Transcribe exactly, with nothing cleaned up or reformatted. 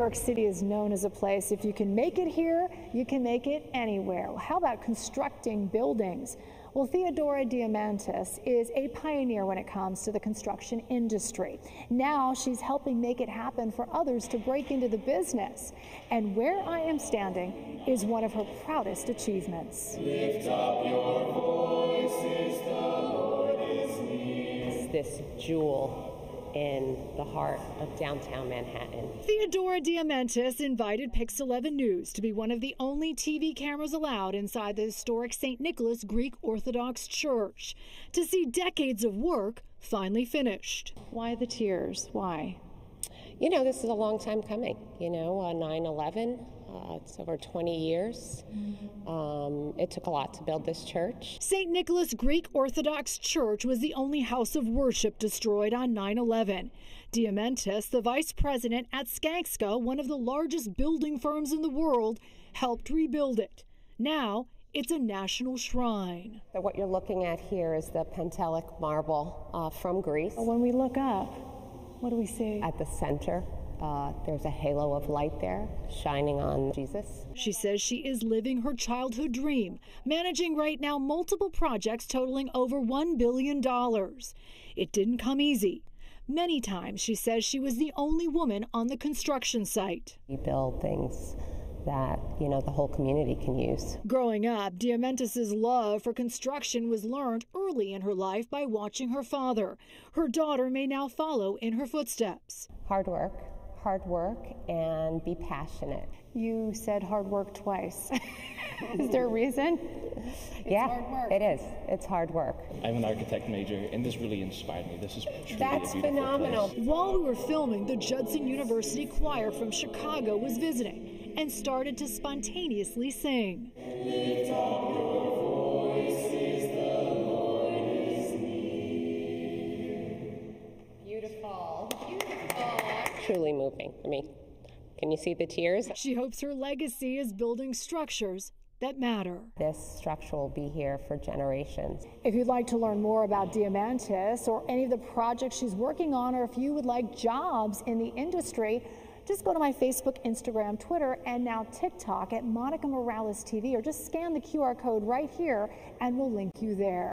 New York City is known as a place, if you can make it here, you can make it anywhere. Well, how about constructing buildings? Well, Theodora Diamantis is a pioneer when it comes to the construction industry. Now she's helping make it happen for others to break into the business. And where I am standing is one of her proudest achievements. Lift up your voices, the Lord is near. It's this jewel in the heart of downtown Manhattan. Theodora Diamantis invited PIX eleven News to be one of the only T V cameras allowed inside the historic Saint Nicholas Greek Orthodox Church to see decades of work finally finished. Why the tears? Why? You know, this is a long time coming. You know, uh, nine eleven, uh, it's over twenty years. Mm-hmm. um, it took a lot to build this church. Saint Nicholas Greek Orthodox Church was the only house of worship destroyed on nine eleven. Diamantis, the vice president at Skanska, one of the largest building firms in the world, helped rebuild it. Now, it's a national shrine. So what you're looking at here is the Pentelic marble uh, from Greece. When we look up, what do we see? At the center, uh, there's a halo of light there shining on Jesus. She says she is living her childhood dream, managing right now multiple projects totaling over one billion dollars. It didn't come easy. Many times she says she was the only woman on the construction site. We build things that, you know, the whole community can use. Growing up, Diamantis' love for construction was learned early in her life by watching her father. Her daughter may now follow in her footsteps. Hard work, hard work, and be passionate. You said hard work twice. Is there a reason? It's yeah, hard work. It is. It's hard work. I'm an architect major, and this really inspired me. This is truly That's a phenomenal. Place. While we were filming, the Judson University Choir from Chicago was visiting and started to spontaneously sing. Lift up your voices, the Lord is near. Beautiful. Beautiful. Truly moving. I mean, can you see the tears? She hopes her legacy is building structures that matter. This structure will be here for generations. If you'd like to learn more about Diamantis or any of the projects she's working on, or if you would like jobs in the industry, just go to my Facebook, Instagram, Twitter, and now TikTok at Monica Morales T V, or just scan the Q R code right here and we'll link you there.